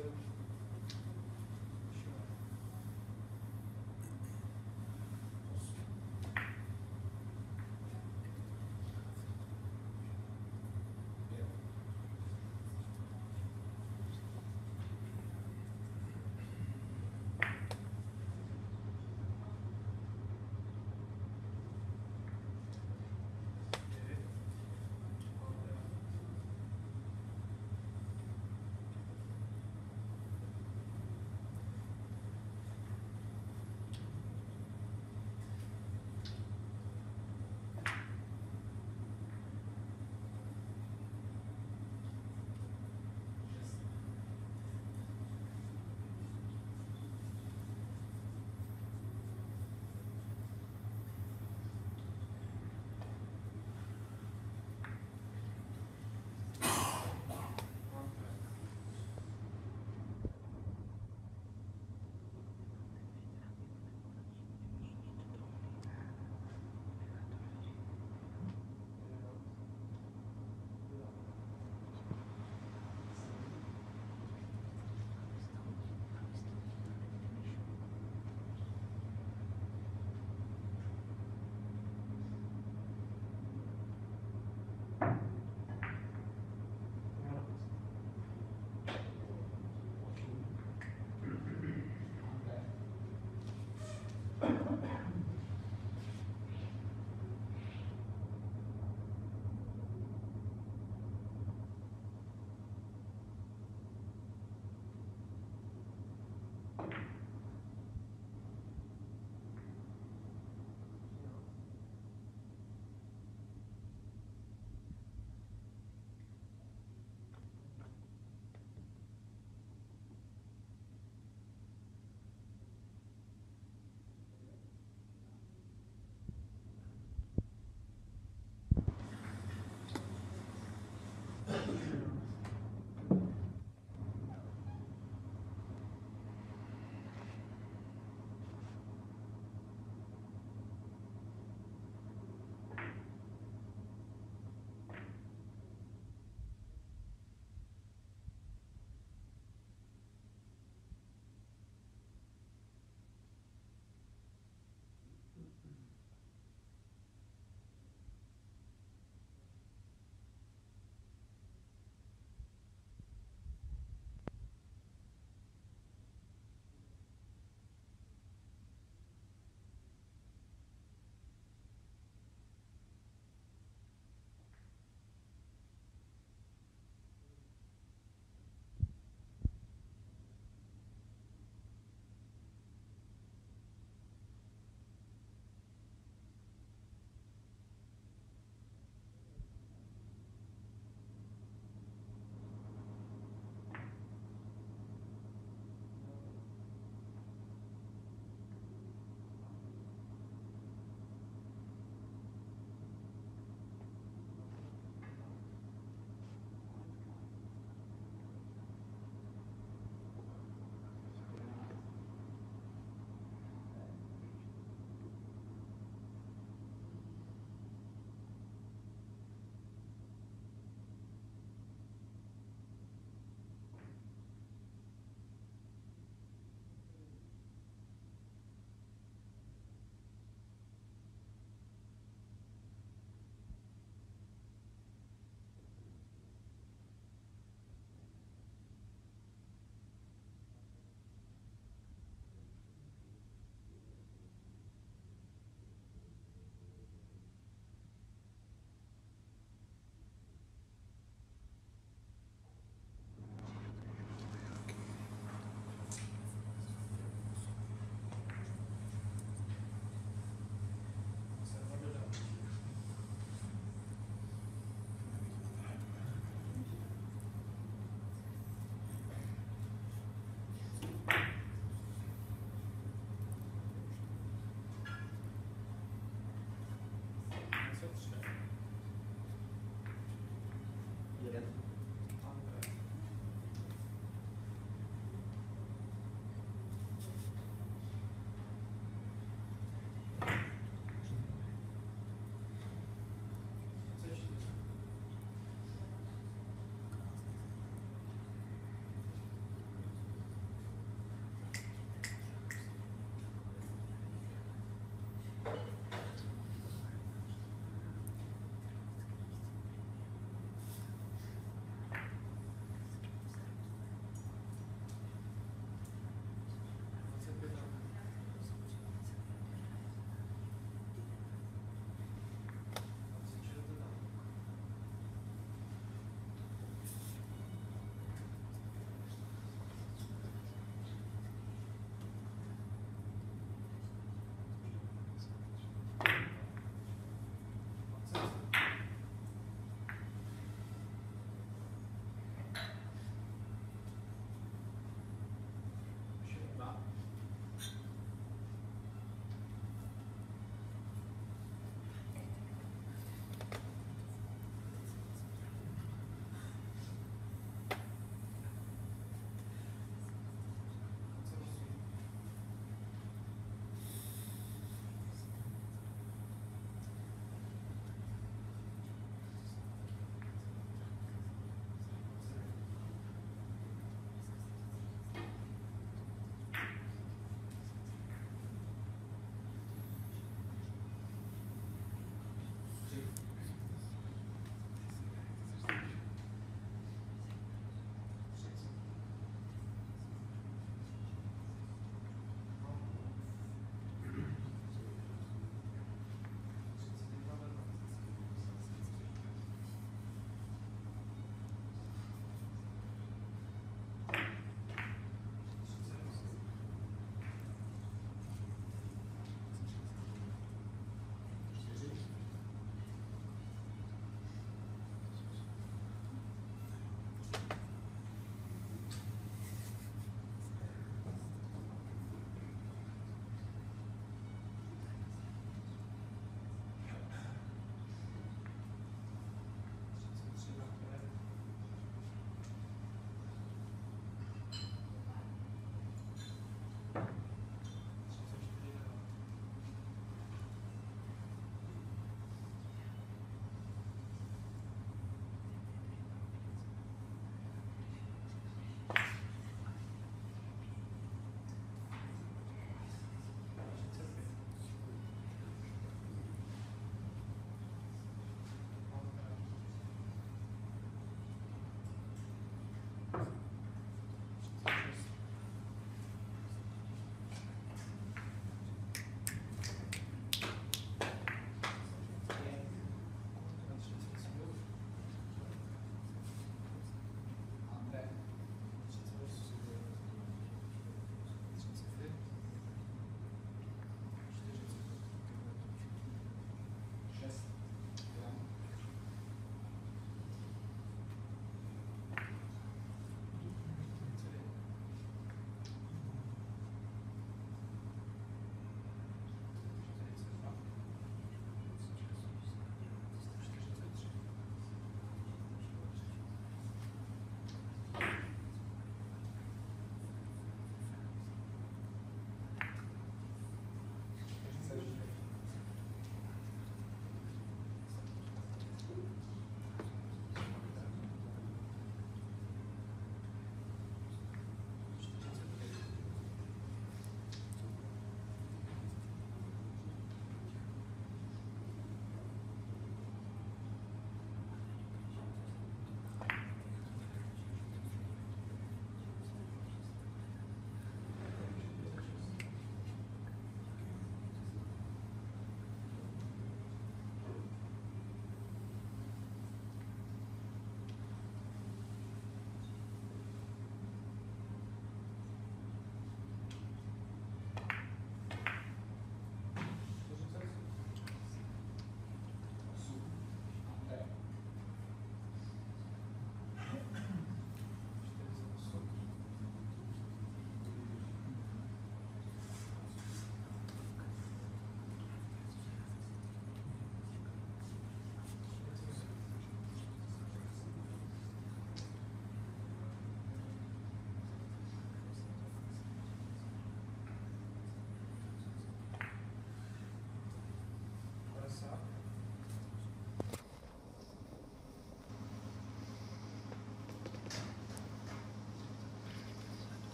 instead of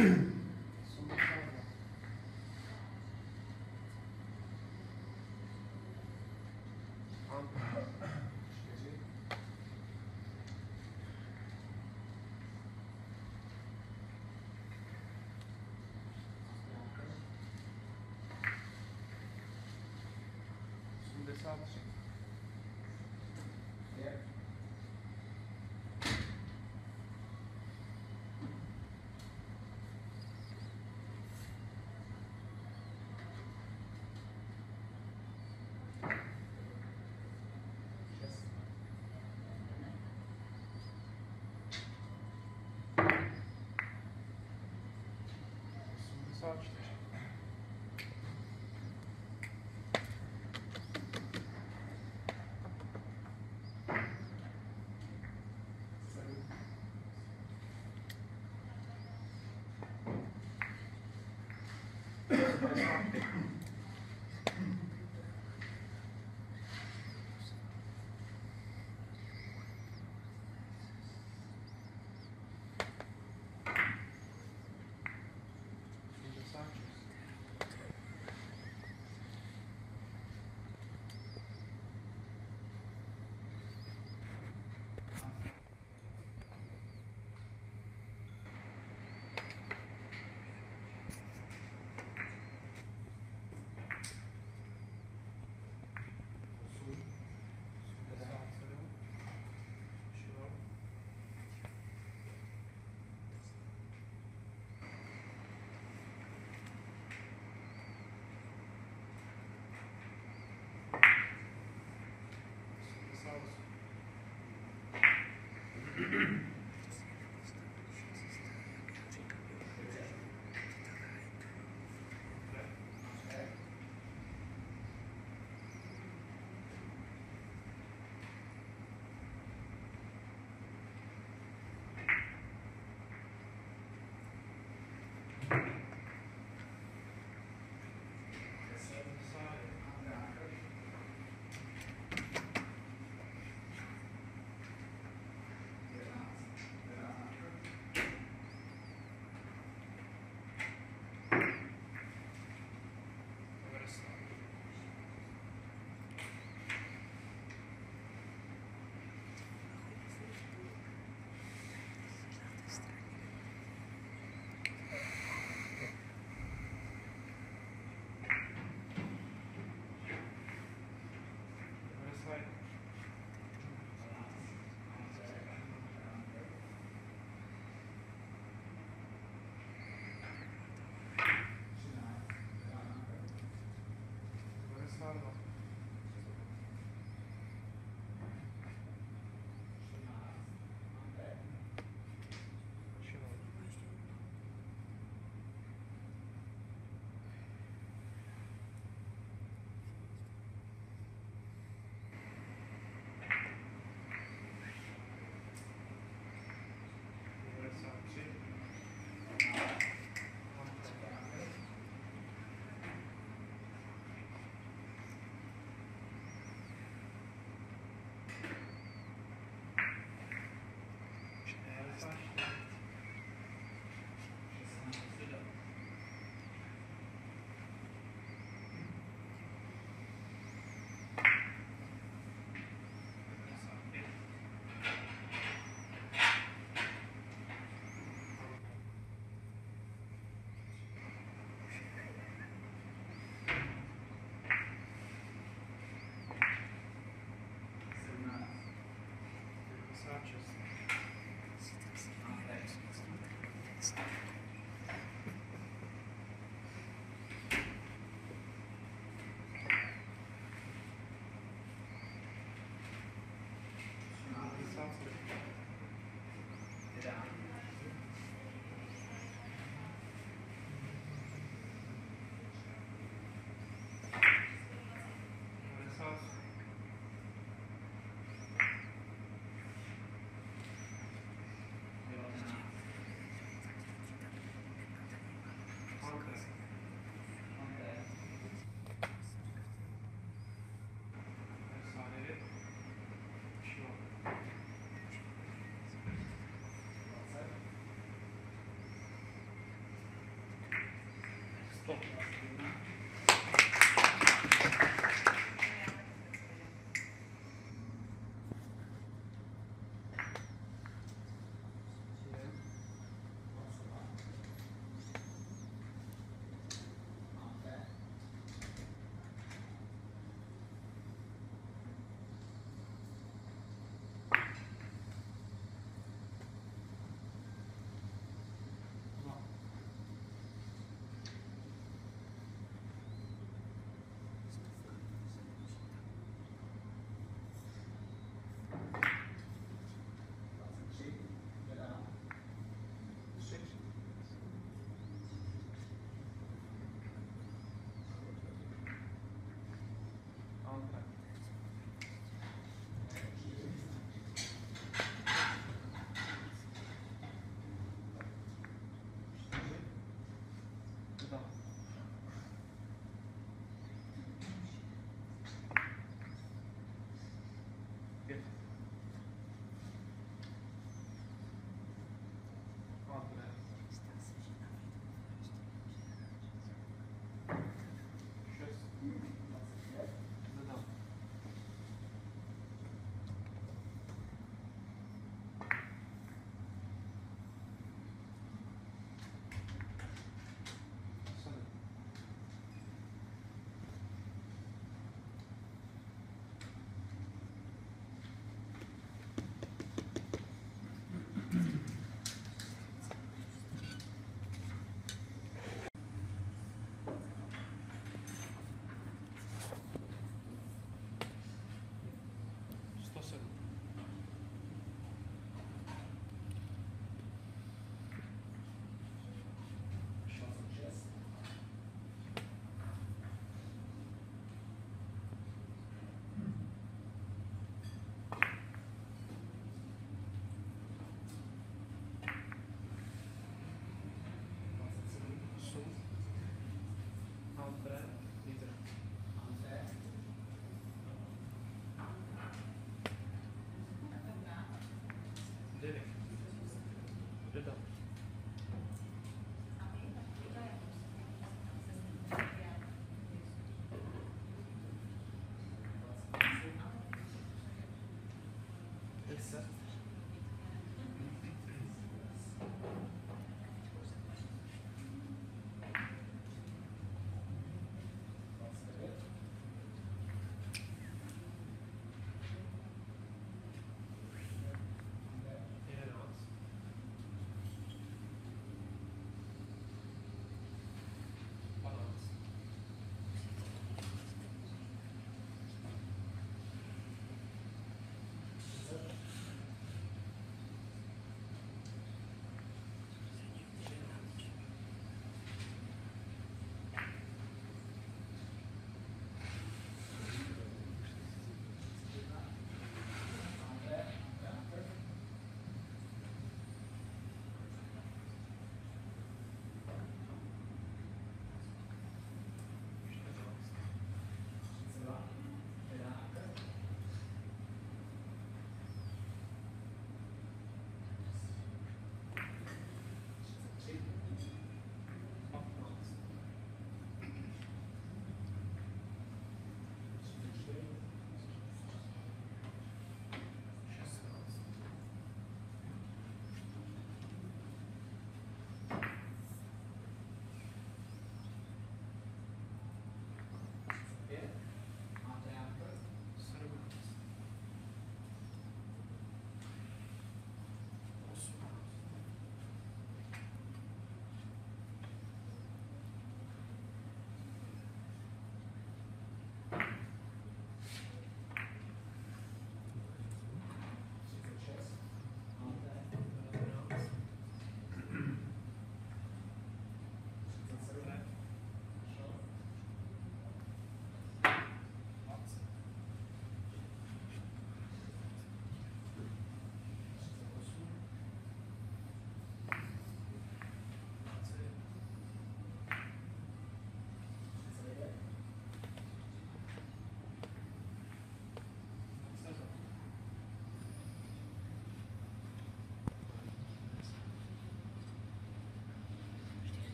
Touched.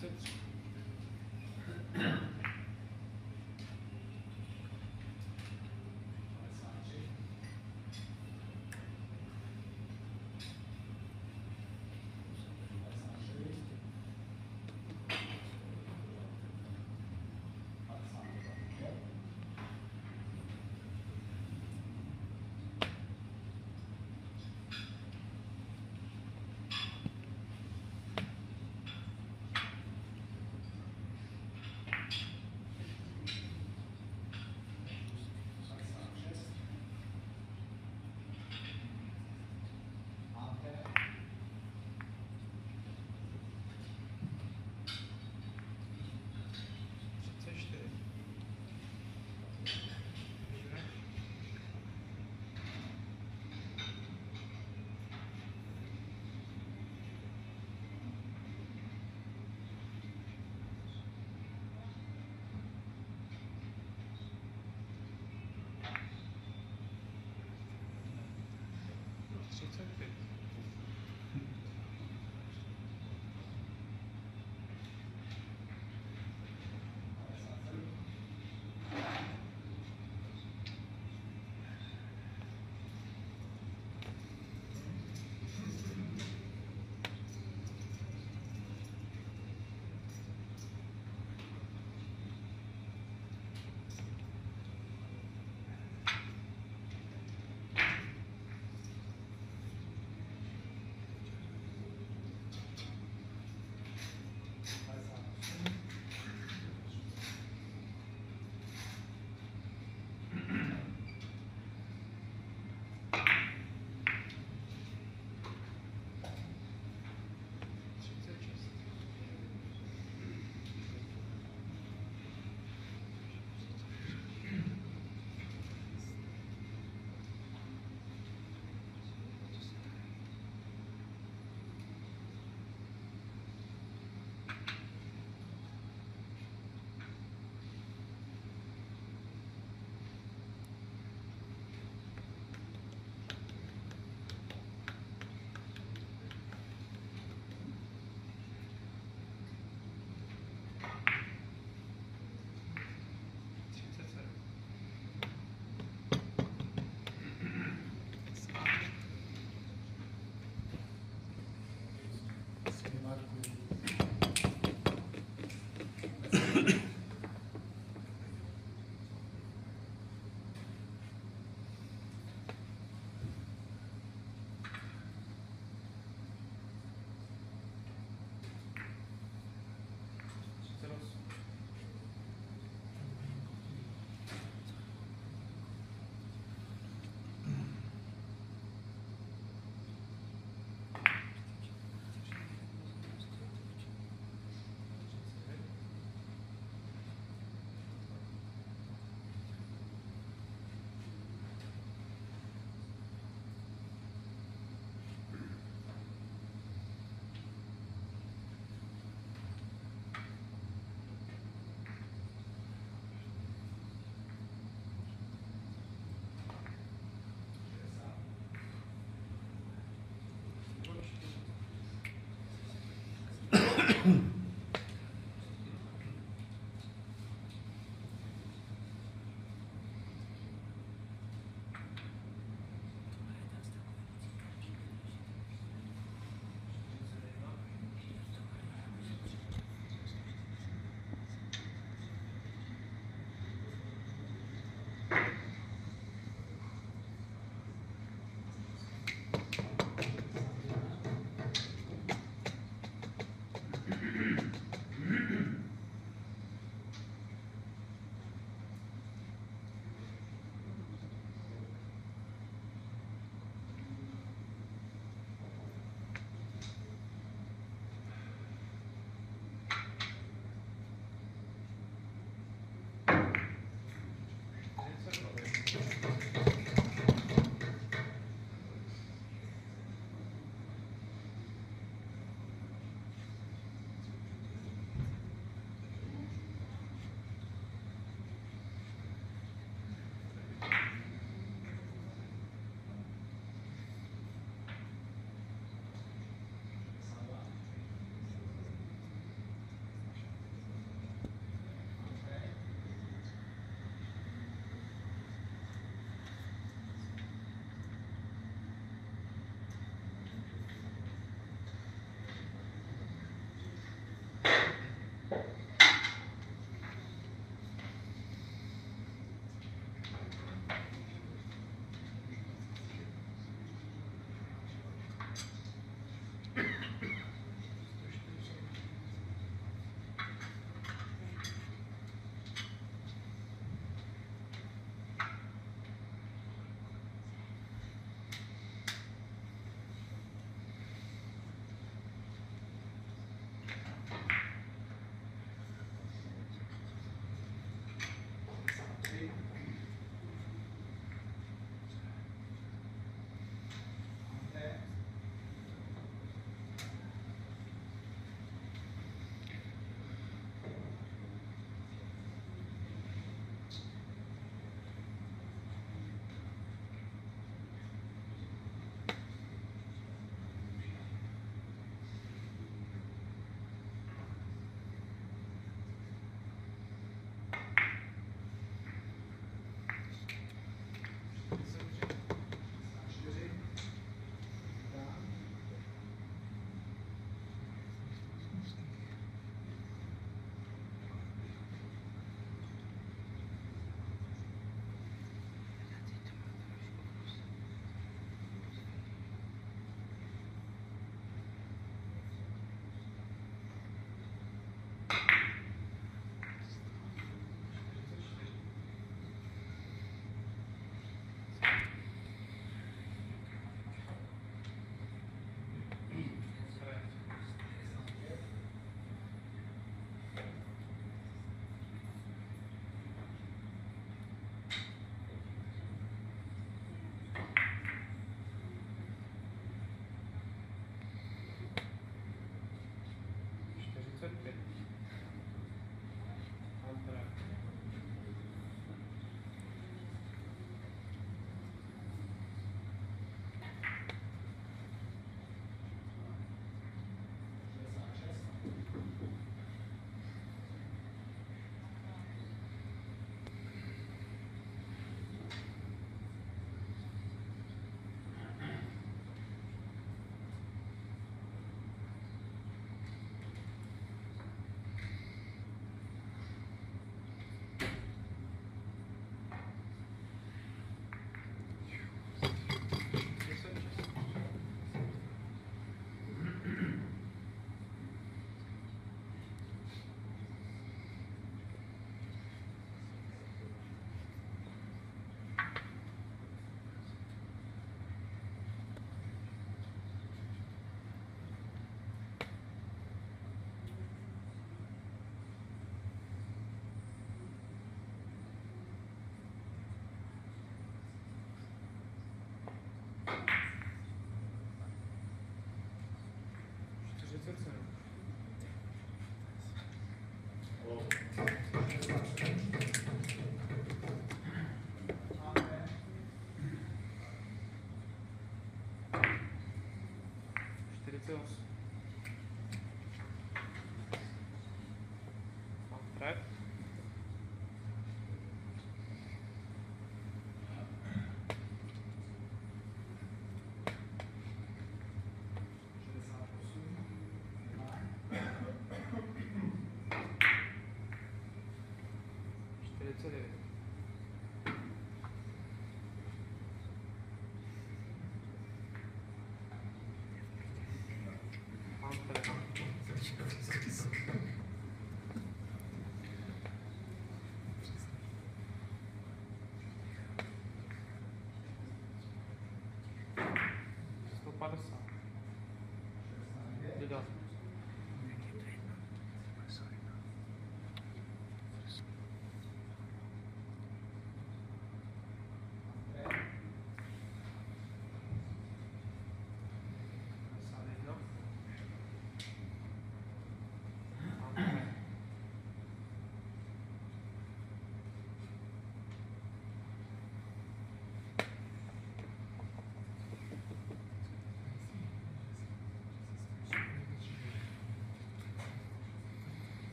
6.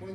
Muito